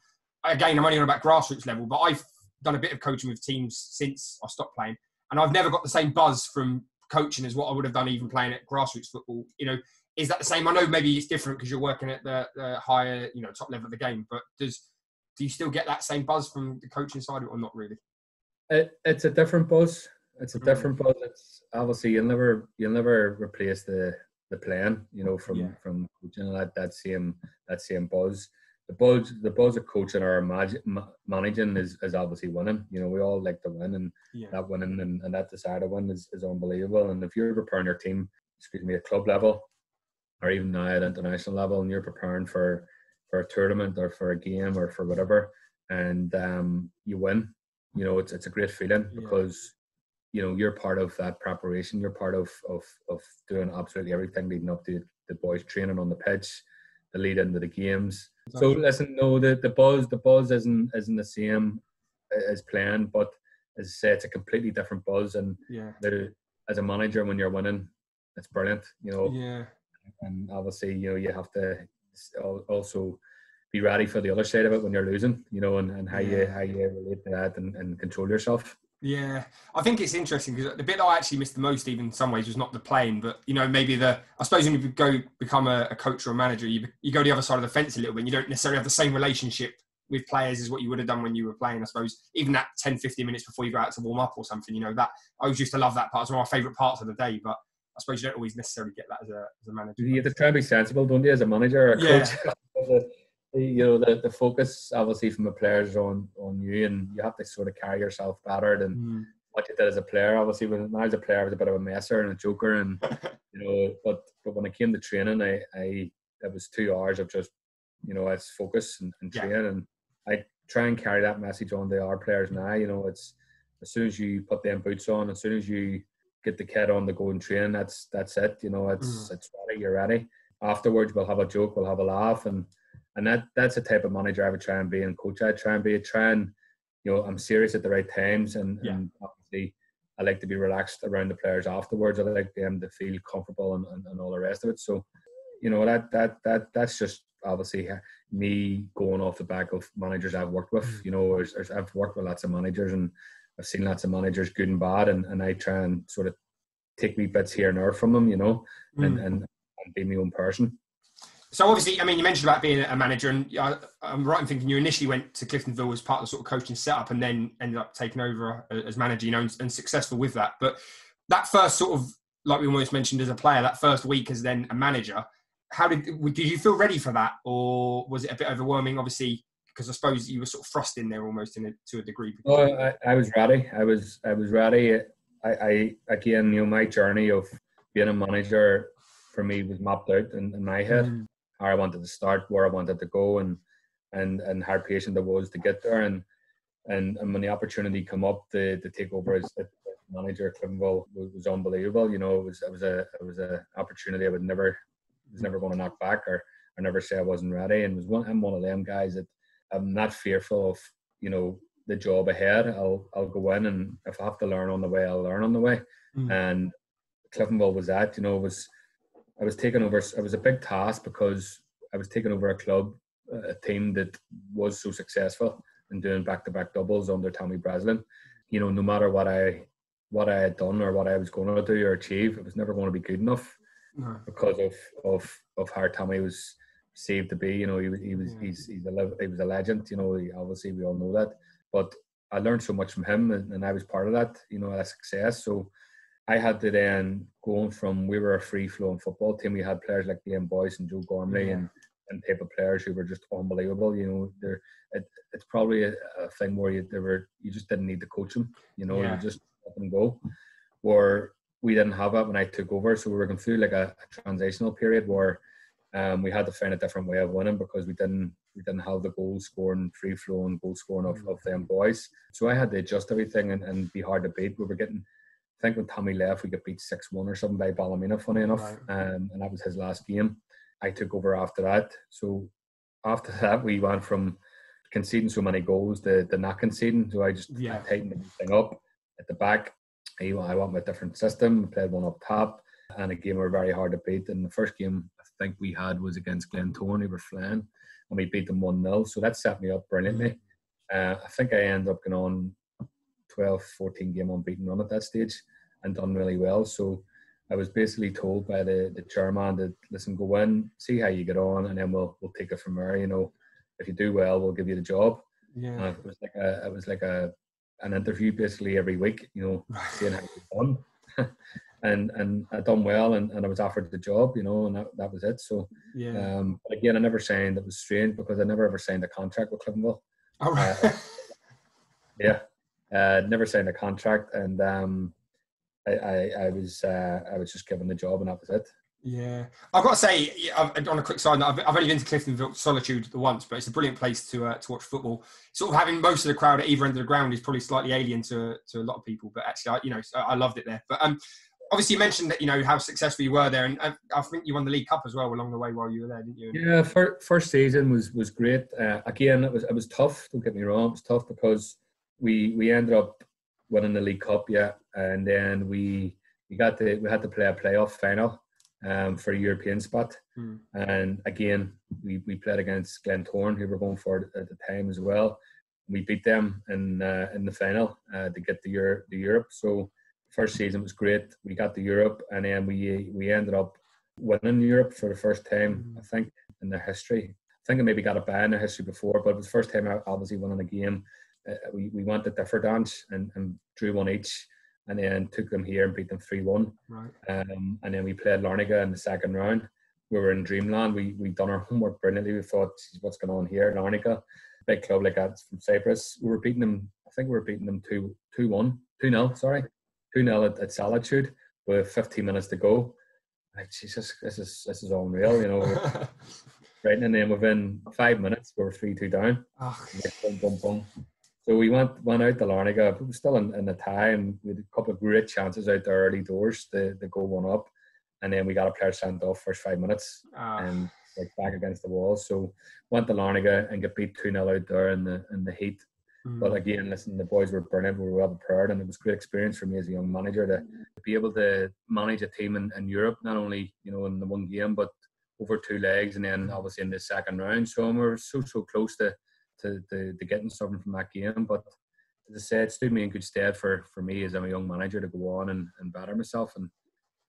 again, I'm only on about grassroots level, but I've done a bit of coaching with teams since I stopped playing, and I've never got the same buzz from coaching as what I would have done even playing at grassroots football. You know, Is that the same? I know maybe it's different because you're working at the higher, you know, top level of the game, but do you still get that same buzz from the coaching side or not really? It's a different buzz. It's a different buzz. It's obviously you'll never replace the playing, you know, from coaching, that same buzz. The buzz of coaching or managing is obviously winning. You know, we all like to win, and that winning and that desire to win is unbelievable. And if you're preparing your team, at club level or even now at international level, and you're preparing for a tournament or for a game or for whatever, and you win, you know, it's a great feeling because, you know, you're part of that preparation. You're part of doing absolutely everything leading up to the boys training on the pitch, the lead into the games. So listen, no, the buzz isn't the same as playing, but as I say, it's a completely different buzz. And as a manager, when you're winning, it's brilliant, you know. Yeah. And obviously, you know, you have to also be ready for the other side of it when you're losing, you know, and how you relate to that and control yourself. Yeah, I think it's interesting because the bit I actually missed the most, even in some ways, was not the playing, but, you know, maybe I suppose when you go become a coach or a manager, you go the other side of the fence a little bit. And you don't necessarily have the same relationship with players as what you would have done when you were playing, I suppose. Even that 10, 15 minutes before you go out to warm up or something, you know, that I always used to love that part. It's one of my favourite parts of the day, but I suppose you don't always necessarily get that as a manager. You have to try and be sensible, don't you, as a manager or a coach? You know, the focus obviously from the players on you, and you have to sort of carry yourself better than what you did as a player. Obviously, when I was a player, I was a bit of a messer and a joker, and you know. But when it came to training, I it was 2 hours of just, you know, it's focus and train, and I try and carry that message on to our players now. You know, it's as soon as you put them boots on, as soon as you get the kid on to go and train, that's it. You know, it's ready. You're ready. Afterwards, we'll have a joke, we'll have a laugh, and that's the type of manager I would try and be, and coach I'd try and be. You know, I'm serious at the right times, and obviously I like to be relaxed around the players afterwards. I like them to feel comfortable and all the rest of it. So, you know, that's just obviously me going off the back of managers I've worked with. You know, I've worked with lots of managers, and I've seen lots of managers, good and bad, and I try and sort of take me bits here and there from them, you know, and be my own person. So obviously, I mean, you mentioned about being a manager, and I'm right in thinking you initially went to Cliftonville as part of the sort of coaching setup, and then ended up taking over as manager, you know, and successful with that. But that first sort of, like we almost mentioned as a player, that first week as then a manager, how did you feel ready for that, or was it a bit overwhelming? Obviously, because I suppose you were sort of thrust in there almost to a degree. Oh, I was ready. I was ready. I again, you know, my journey of being a manager for me was mapped out in my head. How I wanted to start, where I wanted to go, and how patient I was to get there, and when the opportunity came up to take over as manager at Cliftonville was unbelievable. You know, it was a opportunity I was never going to knock back, or never say I wasn't ready. And I'm one of them guys that I'm not fearful of, you know, the job ahead. I'll go in, and if I have to learn on the way, I'll learn on the way. And Cliftonville was that, you know, I was taking over. It was a big task because I was taking over a club, a team that was so successful and doing back-to-back doubles under Tommy Breslin. You know, no matter what I had done or what I was going to do or achieve, it was never going to be good enough because of how Tommy was saved to be. You know, he was a legend. You know, obviously we all know that. But I learned so much from him, and I was part of that. You know, that success. So I had to then go from, we were a free-flowing football team. We had players like Liam Boyce and Joe Gormley and type of players who were just unbelievable. You know, it's probably a thing where you just didn't need to coach them. You know, you just let them go. Where we didn't have that when I took over, so we were going through like a transitional period where we had to find a different way of winning because we didn't have the free-flowing goal scoring of them boys. So I had to adjust everything and be hard to beat. We were getting. I think when Tommy left, we got beat 6-1 or something by Ballymena, funny enough, and that was his last game. I took over after that. So after that, we went from conceding so many goals to not conceding. So I just tightened everything up at the back. I went with a different system, played one up top, and a game we were very hard to beat. And the first game I think we had was against Glentoran, who were flying, and we beat them 1-0. So that set me up brilliantly. I think I ended up going on 12-14 game unbeaten run at that stage and done really well. So I was basically told by the chairman to, listen, go in, see how you get on, and then we'll take it from there. You know, if you do well, we'll give you the job. Yeah. And it was like an interview basically every week, you know, seeing how you've done. and I done well, and I was offered the job, you know, and that was it. So yeah. But again, I never signed. It was strange because I never ever signed a contract with Cliftonville. Oh. Yeah. Never signed a contract, and I was just given the job, and that was it. Yeah, I've got to say, on a quick side note, I've only been to Cliftonville Solitude once, but it's a brilliant place to watch football. Sort of having most of the crowd at either end of the ground is probably slightly alien to a lot of people, but actually, I loved it there. But obviously, you mentioned that, you know, how successful you were there, and I think you won the League Cup as well along the way while you were there, didn't you? Yeah, first season was great. Again, it was tough. Don't get me wrong, it was tough because we ended up winning the League Cup, yeah, and then we had to play a playoff final for a European spot, and again we played against Glentoran, who were going for it at the time as well. We beat them in the final to get the Europe. So first season was great. We got to Europe, and then we ended up winning Europe for the first time, I think, in their history. I think I maybe got a bye in their history before, but it was the first time I obviously winning a game. We went to Differdance and drew one each, and then took them here and beat them 3-1. Right. And then we played Larnaca in the second round. We were in dreamland. We done our homework brilliantly. We thought, what's going on here? Larnaca, big club like that from Cyprus. We were beating them, I think we were beating them 2-0 at Solitude with 15 minutes to go. Like, Jesus, this is unreal, you know. Right, and then within 5 minutes, we were 3-2 down. Oh. Boom. So we went out to Larnaca, but we were still in a tie, and we had a couple of great chances out the early doors to go one up, and then we got a player sent off first 5 minutes and like back against the wall. So went to Larnaca and get beat 2-0 out there in the heat. But again, listen, the boys were brilliant, we were well prepared, and it was a great experience for me as a young manager to be able to manage a team in Europe, not only, you know, in the one game, but over two legs, and then obviously in the second round. So we were so close to getting something from that game, but as I said, it stood me in good stead for me as I'm a young manager to go on and better myself, and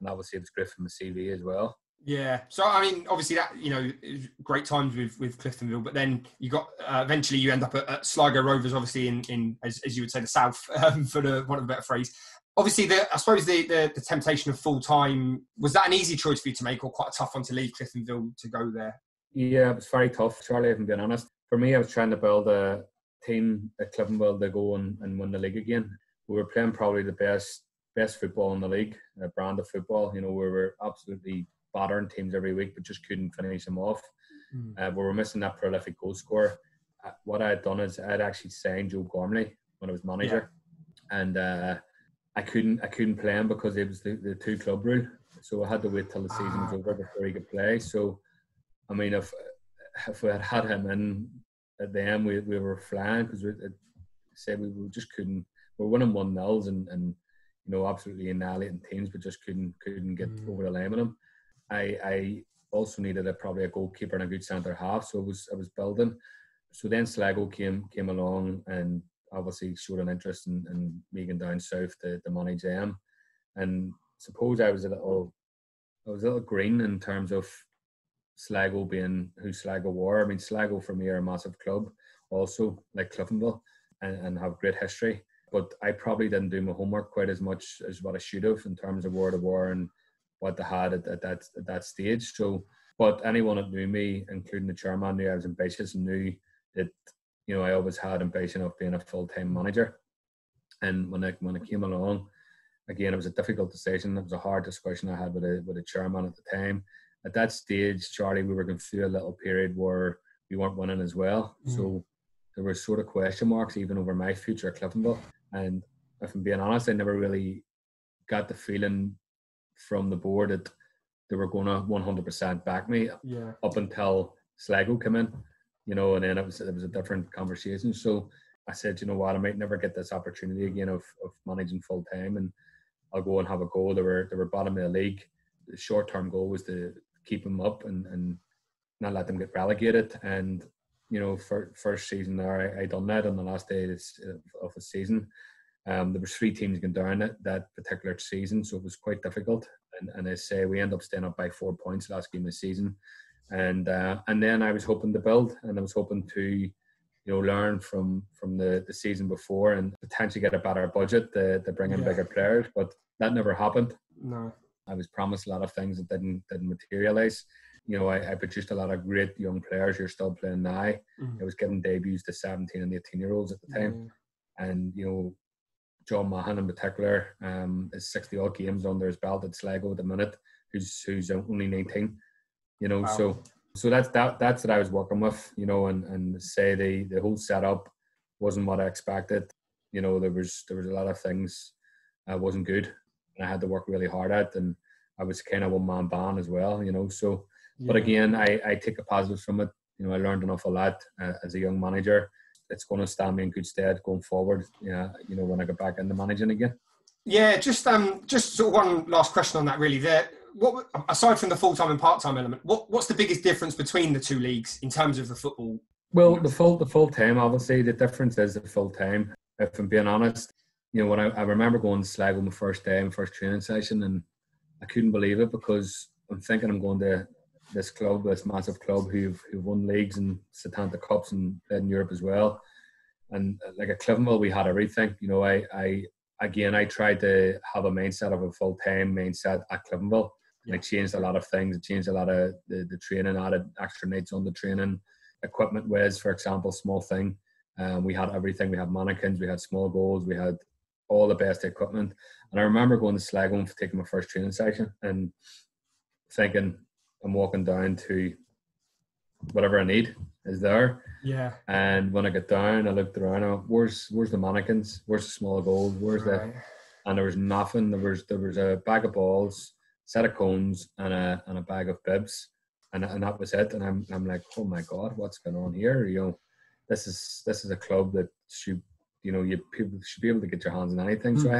obviously it was great for my CV as well. Yeah, so I mean, obviously that, you know, great times with Cliftonville, but then you got eventually you end up at Sligo Rovers, obviously in as you would say the south, for the want of a better phrase. Obviously, I suppose the temptation of full time, was that an easy choice for you to make, or quite a tough one to leave Cliftonville to go there? Yeah, it was very tough, Charlie, if I'm being honest. For me, I was trying to build a team at Cliftonville to go and win the league again. We were playing probably the best football in the league, a brand of football. You know, we were absolutely battering teams every week, but just couldn't finish them off. We were missing that prolific goal scorer. What I had done is I had actually signed Joe Gormley when I was manager, and I couldn't play him because it was the two club rule. So I had to wait till the season was over before he could play. So, I mean, if we had him in at the end, we were flying, because we just couldn't. We were winning 1-0 and you know, absolutely annihilating teams, but just couldn't get over the line with him. I also needed probably a goalkeeper and a good centre half, so I was building. So then Sligo came along and obviously showed an interest in moving down south to manage them, and suppose I was a little green in terms of Sligo being who Sligo were. I mean, Sligo for me are a massive club, also like Cliftonville, and have great history. But I probably didn't do my homework quite as much as what I should have in terms of where they were and what they had at that stage. So, but anyone that knew me, including the chairman, knew I was ambitious and knew that, you know, I always had ambition of being a full-time manager. And when I came along, again, it was a difficult decision. It was a hard discussion I had with the chairman at the time. At that stage, Charlie, we were going through a little period where we weren't winning as well. So there were sort of question marks even over my future at Cliftonville. And if I'm being honest, I never really got the feeling from the board that they were going to 100% back me up until Sligo came in, you know, and then it was a different conversation. So I said, you know what, I might never get this opportunity again of managing full time, and I'll go and have a go. They were bottom of the league. The short-term goal was to keep them up and not let them get relegated. And, you know, for first season there, I done that on the last day of the season. There was three teams going down that particular season, so it was quite difficult. and as I say, we end up staying up by 4 points last game of the season. And then I was hoping to build, and I was hoping to, learn from the season before and potentially get a better budget to bring in bigger players. But that never happened. No, I was promised a lot of things that didn't materialise. I produced a lot of great young players who are still playing now. I was giving debuts to 17 and 18-year-olds at the time, and John Mahan in particular, is 60-odd games under his belt at Sligo at the minute, who's only 19. Wow. So that's what I was working with, and say the whole setup wasn't what I expected. There was a lot of things that wasn't good, and I had to work really hard at, and I was kind of one-man band as well, so. Yeah. But again, I take a positive from it. I learned an awful lot as a young manager. It's going to stand me in good stead going forward, when I get back into managing again. Yeah, just sort of one last question on that really. What, aside from the full-time and part-time element, what's the biggest difference between the two leagues in terms of the football? Well, the full-time, obviously, the difference is the full-time. If I'm being honest, when I remember going to Sligo my first day, my first training session, and I couldn't believe it, because I'm thinking I'm going to this massive club who've won leagues and Setanta Cups and played in Europe as well. And like at Cliftonville, we had everything. I tried to have a mindset of a full-time mindset at Cliftonville. And I changed a lot of things. I changed a lot of the training, added extra nights on the training. Equipment was, for example, small thing. We had everything. We had mannequins, we had small goals, we had all the best equipment. And I remember going to Sligo and taking my first training session and thinking, I'm walking down to whatever I need is there. Yeah. And when I got down, I looked around. I went, where's the mannequins? Where's the small goals? Where's And there was nothing. There was a bag of balls, set of cones, and a bag of bibs, and that was it. And I'm like, oh my God, what's going on here? This is a club that should people should be able to get your hands on anything. So I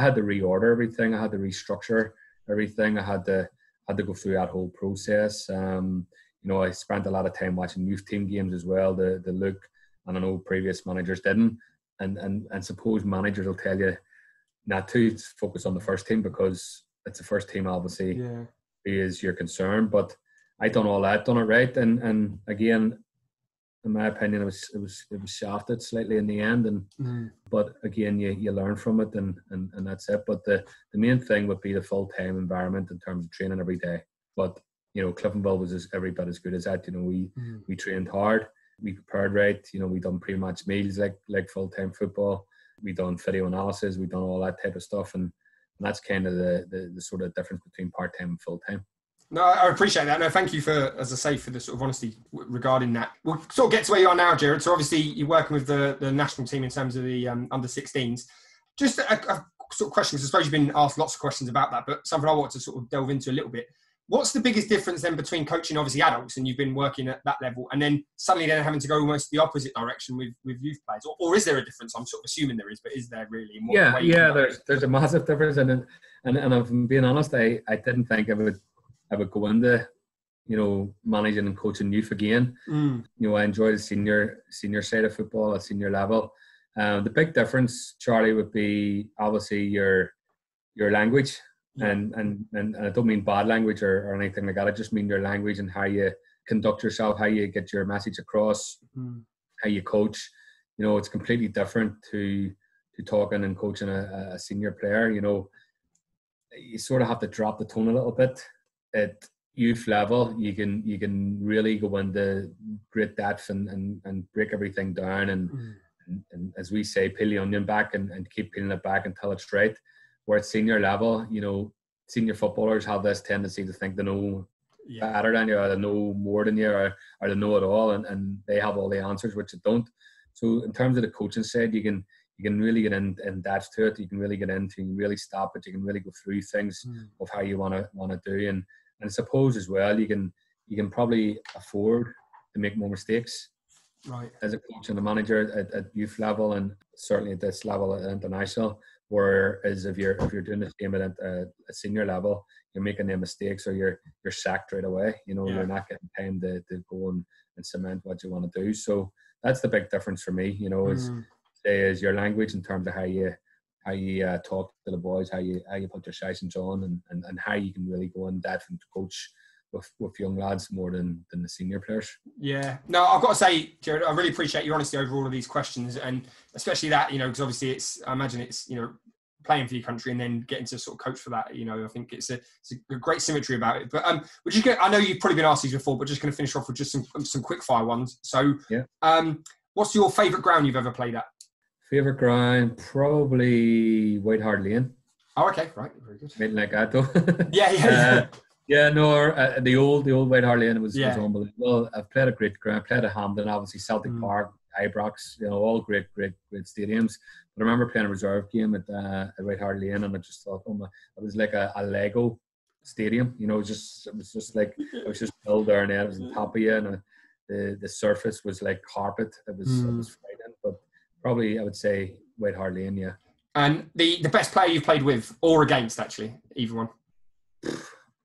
had to reorder everything. I had to restructure everything. I had to go through that whole process. I spent a lot of time watching youth team games as well, the look, and I know previous managers didn't. And suppose managers will tell you not to focus on the first team because it's the first team, obviously, is your concern. But I done all that, done it right. And again, in my opinion, it was shafted slightly in the end. But again, you learn from it, and that's it. But the main thing would be the full-time environment in terms of training every day. But, Cliftonville was every bit as good as that. We trained hard. We prepared right. We done pre-match meals like full-time football. We done video analysis. We done all that type of stuff. And that's kind of the sort of difference between part-time and full-time. No, I appreciate that. No, thank you for the sort of honesty regarding that. We'll sort of get to where you are now, Gerard. So obviously you're working with the national team in terms of the under-16s. Just a sort of question, because I suppose you've been asked lots of questions about that, but something I want to sort of delve into a little bit. What's the biggest difference then between coaching, obviously, adults, and you've been working at that level, and then suddenly then having to go almost the opposite direction with youth players? Or is there a difference? I'm sort of assuming there is, but is there really? There's a massive difference. And if I'm being honest, I didn't think I would go into, managing and coaching youth again. I enjoy the senior side of football at senior level. The big difference, Charlie, would be obviously your language, and I don't mean bad language or anything like that. I just mean your language and how you conduct yourself, how you get your message across, how you coach. It's completely different to talking and coaching a senior player. You sort of have to drop the tone a little bit. At youth level, you can really go into great depth and break everything down and as we say, peel the onion back and keep peeling it back until it's right. Where at senior level, senior footballers have this tendency to think they know better than you, or they know more than you, or they know it all, and they have all the answers, which they don't. So in terms of the coaching side, you can really get in depth to it. You can really get into, you can really stop it. You can really go through things of how you want to do. And I suppose as well, you can probably afford to make more mistakes, right? As a coach and a manager at youth level, and certainly at this level at international. Whereas if you're doing this game at a senior level, you're making their mistakes, or you're sacked right away. You're not getting time to go and cement what you want to do. So that's the big difference for me. Is your language in terms of how you how you talk to the boys, how you put your sessions on, and how you can really go in depth and coach with young lads more than the senior players. Yeah. No, I've got to say, Gerard, I really appreciate your honesty over all of these questions, and especially that, you know, because obviously I imagine it's playing for your country and then getting to sort of coach for that. You know, I think it's a great symmetry about it. But we're just gonna, I know you've probably been asked these before, but just going to finish off with just some quick fire ones. So yeah. What's your favourite ground you've ever played at? Favourite ground, probably White Hart Lane. Oh, okay. Right. Very good. Made like that though. Yeah. Yeah, no, the old White Hart Lane was unbelievable. I've played a great ground, played at Hampden, obviously Celtic Park, Ibrox, you know, all great stadiums. But I remember playing a reserve game at White Hart Lane, and I just thought, oh my, it was like a Lego stadium, you know, it was just built there, and then it was on top of you, and the surface was like carpet. It was frightening, but probably I would say White Hart Lane, yeah. And the best player you've played with or against, actually, either one?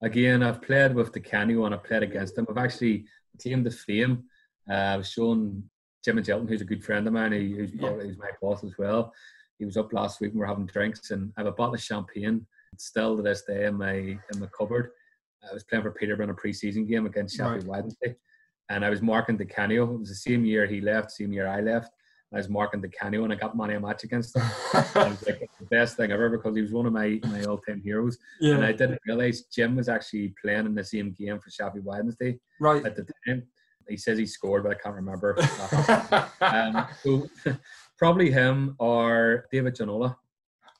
Again, I've played with Di Canio and I've played against him. I've actually claimed the fame. I was showing Jim and Jelton, who's a good friend of mine, who's my boss as well. He was up last week and we were having drinks, and I have a bottle of champagne still to this day in my cupboard. I was playing for Peterborough in a pre-season game against Sheffield Wednesday, and I was marking Di Canio. It was the same year he left, same year I left. I was marking Di Canio and I got money a match against him. I was like, it's the best thing ever, because he was one of my all-time heroes. Yeah. And I didn't realise Jim was actually playing in the same game for Sheffield Wednesday at the time. He says he scored, but I can't remember. So probably him or David Ginola.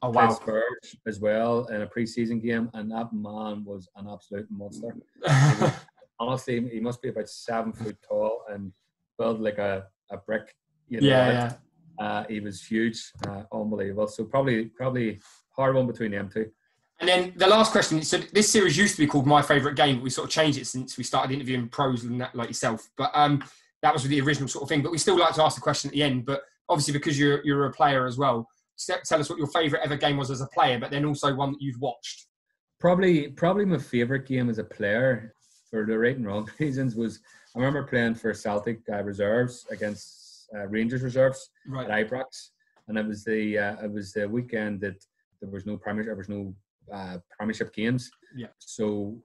Oh, wow. Spurs as well in a pre-season game. And that man was an absolute monster. Honestly, he must be about 7 foot tall and built like a brick. He was huge, unbelievable. So probably hard one between them two. And then the last question. So this series used to be called My Favourite Game, but we sort of changed it since we started interviewing pros and that, like yourself. But that was the original sort of thing. But we still like to ask the question at the end. But obviously, because you're a player as well, tell us what your favourite ever game was as a player, but then also one that you've watched. Probably my favourite game as a player, for the right and wrong reasons, was I remember playing for Celtic reserves against Rangers reserves at Ibrox, and it was the weekend that there was no Premiership games. Yeah. So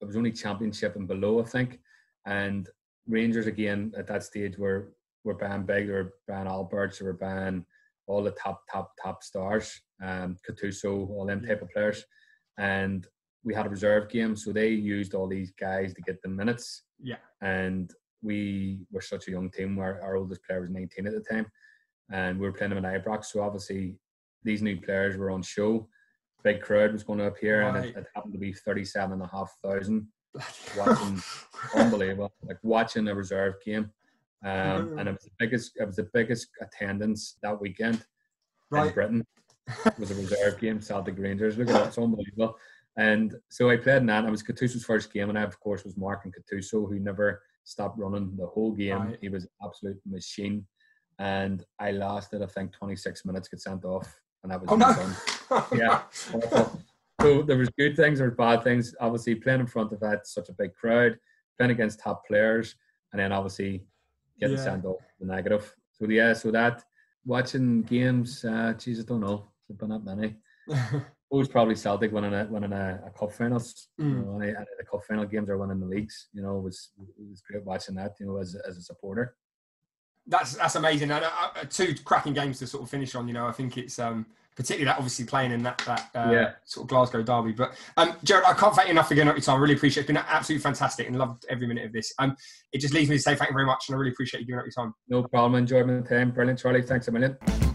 it was only Championship and below, I think. And Rangers again at that stage were buying big, they were buying Alberts, they were buying all the top stars, Gattuso, all them type of players. And we had a reserve game, so they used all these guys to get the minutes. Yeah. And we were such a young team. Our oldest player was 19 at the time, and we were playing them in Ibrox. So obviously, these new players were on show. Big crowd was going to appear, and it happened to be 37,500 watching. Unbelievable, like watching a reserve game. And it was the biggest attendance that weekend in Britain. It was a reserve game, Celtic Rangers. Look at that, it's unbelievable. And so I played in that. And it was Gattuso's first game, and I of course was marking Gattuso, who never stopped running the whole game. Right. He was an absolute machine, and I lasted, I think, 26 minutes, got sent off, and that was done. Yeah. So there was good things, there was bad things. Obviously, playing in front of that such a big crowd, playing against top players, and then obviously getting sent off the negative. So yeah, so that watching games, I don't know, there've been that many. It was probably Celtic winning a cup finals, you know, and the cup final games are winning the leagues. You know, it was great watching that, you know, as a supporter. That's amazing. And two cracking games to sort of finish on. You know, I think it's particularly that, obviously playing in that sort of Glasgow derby. But Gerard, I can't thank you enough for getting up your time. I really appreciate it. It's been absolutely fantastic, and loved every minute of this. It just leaves me to say thank you very much, and I really appreciate you giving up your time. No problem. Enjoyed my time. Brilliant, Charlie. Thanks a million.